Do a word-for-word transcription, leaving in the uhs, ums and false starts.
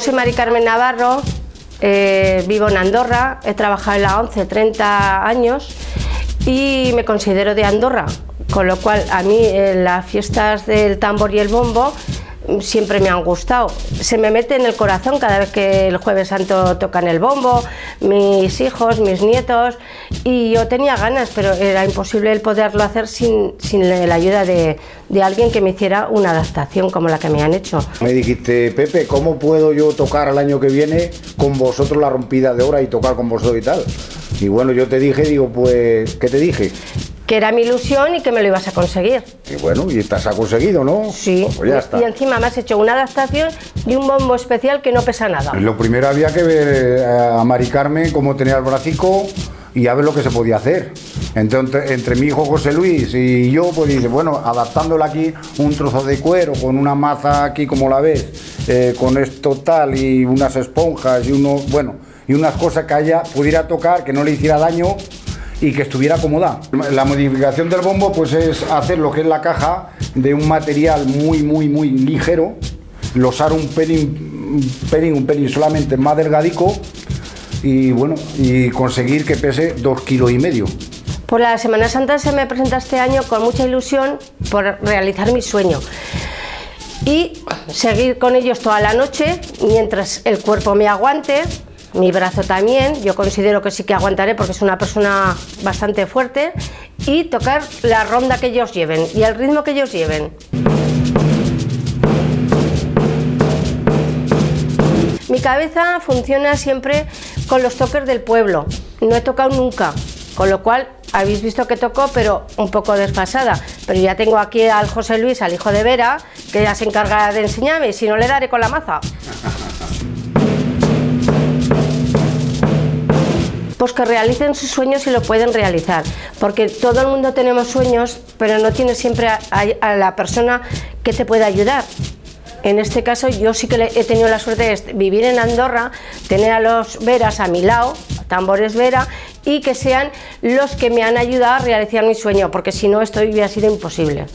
yo soy Mari Carmen Navarro, eh, vivo en Andorra, he trabajado en la ONCE treinta años y me considero de Andorra, con lo cual a mí eh, las fiestas del tambor y el bombo siempre me han gustado. Se me mete en el corazón cada vez que el Jueves Santo tocan el bombo, mis hijos, mis nietos, y yo tenía ganas, pero era imposible el poderlo hacer sin, sin la ayuda de, de alguien que me hiciera una adaptación como la que me han hecho. Me dijiste, Pepe, ¿cómo puedo yo tocar el año que viene con vosotros la rompida de hora y tocar con vosotros y tal? Y bueno, yo te dije, digo, pues, ¿qué te dije? Que era mi ilusión y que me lo ibas a conseguir. Y bueno, y estás ha conseguido, ¿no? Sí, pues ya está. Y encima me has hecho una adaptación de un bombo especial que no pesa nada. Lo primero había que ver a Mari Carmen cómo tenía el bracico y a ver lo que se podía hacer. Entonces, entre mi hijo José Luis y yo, pues dice, bueno, adaptándola aquí un trozo de cuero con una maza aquí como la ves, eh, con esto tal y unas esponjas y uno, bueno, y unas cosas que haya, pudiera tocar, que no le hiciera daño y que estuviera cómoda. La modificación del bombo pues es hacer lo que es la caja de un material muy muy muy ligero, losar un pelín, un pelín, un pelín solamente más delgadico y bueno, y conseguir que pese dos kilos y medio. Por la Semana Santa se me presenta este año con mucha ilusión por realizar mi sueño y seguir con ellos toda la noche mientras el cuerpo me aguante. Mi brazo también, yo considero que sí que aguantaré porque es una persona bastante fuerte, y tocar la ronda que ellos lleven y el ritmo que ellos lleven. Mi cabeza funciona siempre con los toques del pueblo, no he tocado nunca, con lo cual habéis visto que tocó pero un poco desfasada, pero ya tengo aquí al José Luis, al hijo de Vera, que ya se encargará de enseñarme y si no le daré con la maza. Pues que realicen sus sueños y lo pueden realizar, porque todo el mundo tenemos sueños, pero no tienes siempre a, a, a la persona que te pueda ayudar. En este caso yo sí que le, he tenido la suerte de vivir en Andorra, tener a los Veras a mi lado, Tambores Vera, y que sean los que me han ayudado a realizar mi sueño, porque si no esto hubiera sido imposible.